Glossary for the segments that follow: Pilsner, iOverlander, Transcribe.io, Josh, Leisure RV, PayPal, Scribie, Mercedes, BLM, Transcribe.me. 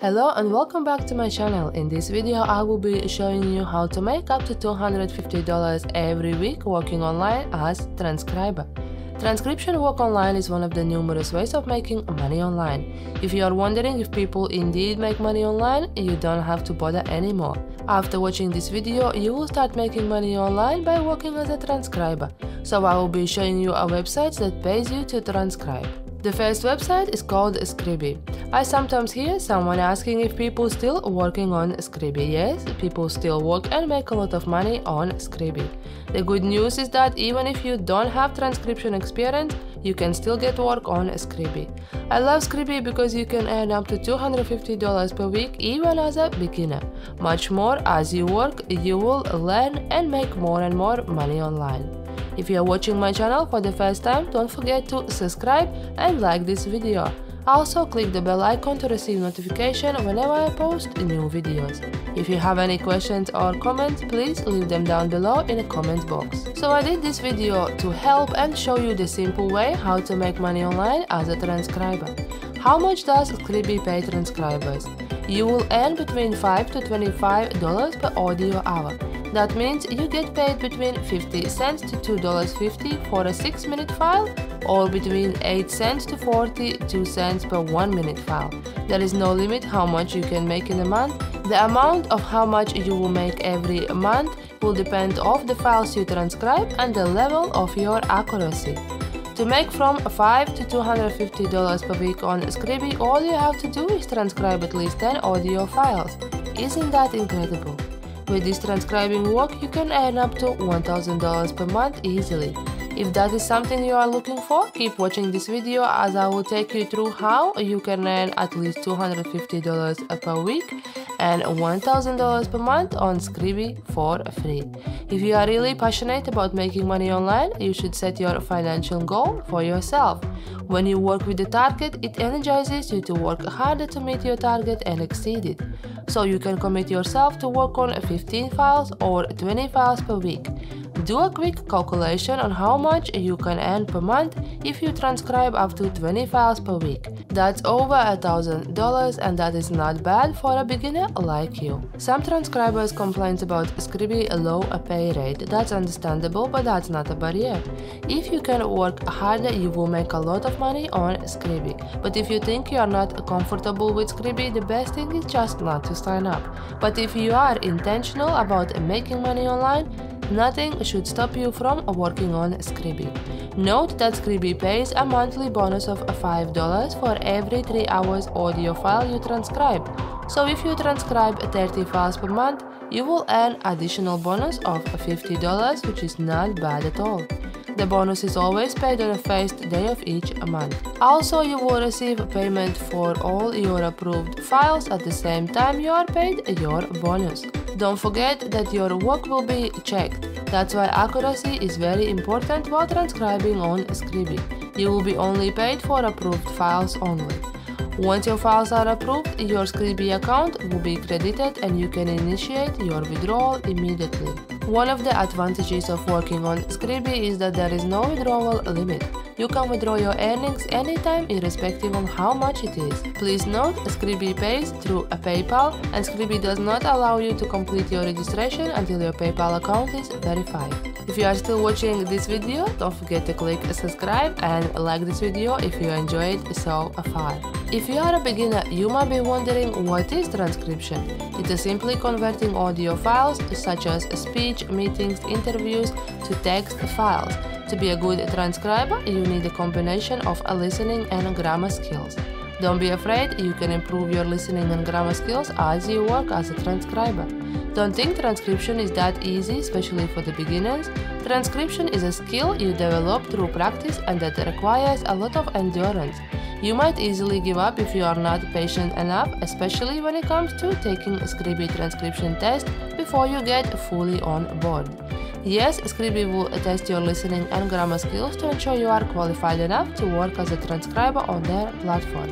Hello and welcome back to my channel. In this video I will be showing you how to make up to $250 every week working online as transcriber. Transcription work online is one of the numerous ways of making money online. If you are wondering if people indeed make money online, you don't have to bother anymore. After watching this video, you will start making money online by working as a transcriber. So I will be showing you a website that pays you to transcribe. The first website is called Scribie. I sometimes hear someone asking if people still working on Scribie. Yes, people still work and make a lot of money on Scribie. The good news is that even if you don't have transcription experience, you can still get work on Scribie. I love Scribie because you can earn up to $250 per week even as a beginner. Much more as you work, you will learn and make more and more money online. If you are watching my channel for the first time, don't forget to subscribe and like this video. Also click the bell icon to receive notification whenever I post new videos. If you have any questions or comments, please leave them down below in the comment box. So I did this video to help and show you the simple way how to make money online as a transcriber. How much does Scribie pay transcribers? You will earn between $5 to $25 per audio hour. That means you get paid between 50 cents to $2.50 for a 6-minute file, or between 8 cents to 42 cents per 1-minute file. There is no limit how much you can make in a month. The amount of how much you will make every month will depend on the files you transcribe and the level of your accuracy. To make from $5 to $250 per week on Scribie, all you have to do is transcribe at least 10 audio files. Isn't that incredible? With this transcribing work, you can earn up to $1,000 per month easily. If that is something you are looking for, keep watching this video as I will take you through how you can earn at least $250 per week and $1,000 per month on Scribie for free. If you are really passionate about making money online, you should set your financial goal for yourself. When you work with the target, it energizes you to work harder to meet your target and exceed it. So you can commit yourself to work on 15 files or 20 files per week. Do a quick calculation on how much you can earn per month if you transcribe up to 20 files per week. That's over $1,000, and that is not bad for a beginner like you. Some transcribers complain about Scribie's low pay rate. That's understandable, but that's not a barrier. If you can work harder, you will make a lot of money on Scribie. But if you think you are not comfortable with Scribie, the best thing is just not to sign up. But if you are intentional about making money online, nothing should stop you from working on Scribie. Note that Scribie pays a monthly bonus of $5 for every 3 hours audio file you transcribe. So if you transcribe 30 files per month, you will earn additional bonus of $50, which is not bad at all. The bonus is always paid on the first day of each month. Also, you will receive payment for all your approved files at the same time you are paid your bonus. Don't forget that your work will be checked. That's why accuracy is very important while transcribing on Scribie. You will be only paid for approved files only. Once your files are approved, your Scribie account will be credited and you can initiate your withdrawal immediately. One of the advantages of working on Scribie is that there is no withdrawal limit. You can withdraw your earnings anytime irrespective of how much it is. Please note, Scribie pays through PayPal and Scribie does not allow you to complete your registration until your PayPal account is verified. If you are still watching this video, don't forget to click subscribe and like this video if you enjoyed so far. If you are a beginner, you might be wondering what is transcription. It is simply converting audio files such as speech, meetings, interviews to text files. To be a good transcriber, you need a combination of listening and grammar skills. Don't be afraid, you can improve your listening and grammar skills as you work as a transcriber. Don't think transcription is that easy, especially for the beginners. Transcription is a skill you develop through practice and that requires a lot of endurance. You might easily give up if you are not patient enough, especially when it comes to taking a Scribie transcription test before you get fully on board. Yes, Scribie will test your listening and grammar skills to ensure you are qualified enough to work as a transcriber on their platform.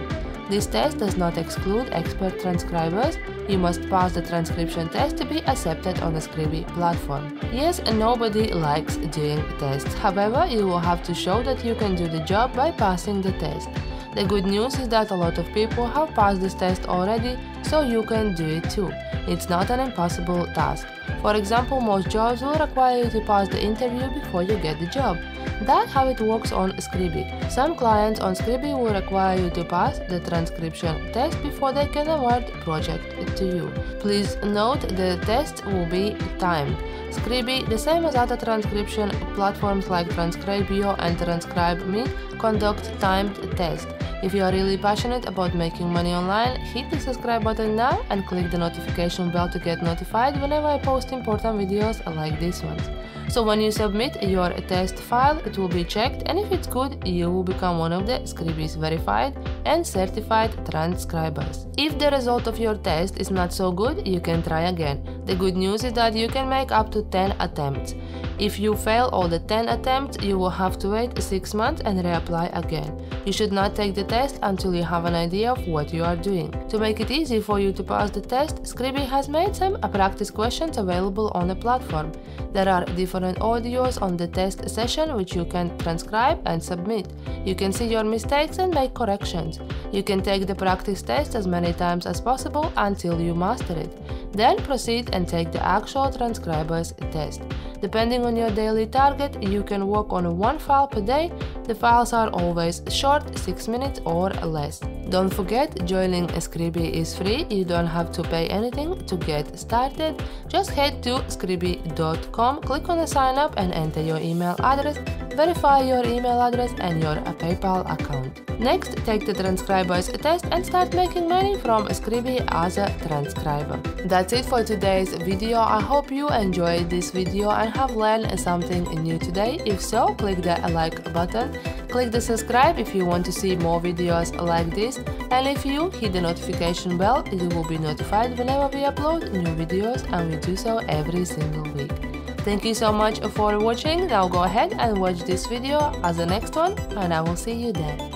This test does not exclude expert transcribers. You must pass the transcription test to be accepted on the Scribie platform. Yes, nobody likes doing tests. However, you will have to show that you can do the job by passing the test. The good news is that a lot of people have passed this test already, so you can do it too. It's not an impossible task. For example, most jobs will require you to pass the interview before you get the job. That's how it works on Scribie. Some clients on Scribie will require you to pass the transcription test before they can award project to you. Please note the test will be timed. Scribie, the same as other transcription platforms like Transcribe.io and Transcribe.me, conduct timed tests. If you are really passionate about making money online, hit the subscribe button now and click the notification bell to get notified whenever I post important videos like this one. So when you submit your test file, it will be checked, and if it's good, you will become one of the Scribie's verified and certified transcribers. If the result of your test is not so good, you can try again. The good news is that you can make up to 10 attempts. If you fail all the 10 attempts, you will have to wait 6 months and reapply again. You should not take the test until you have an idea of what you are doing. To make it easy for you to pass the test, Scribie has made some practice questions available on the platform. There are different audios on the test session which you can transcribe and submit. You can see your mistakes and make corrections. You can take the practice test as many times as possible until you master it. Then proceed and take the actual transcriber's test. Depending on your daily target, you can work on one file per day. The files are always short, 6 minutes or less. Don't forget, joining Scribie is free, you don't have to pay anything to get started. Just head to scribie.com, click on the sign up and enter your email address, verify your email address and your PayPal account. Next, take the transcriber's test and start making money from Scribie as a transcriber. That's it for today's video. I hope you enjoyed this video and have learned something new today. If so, click the like button. Click the subscribe if you want to see more videos like this, and if you hit the notification bell, you will be notified whenever we upload new videos, and we do so every single week. Thank you so much for watching. Now go ahead and watch this video as the next one, and I will see you there.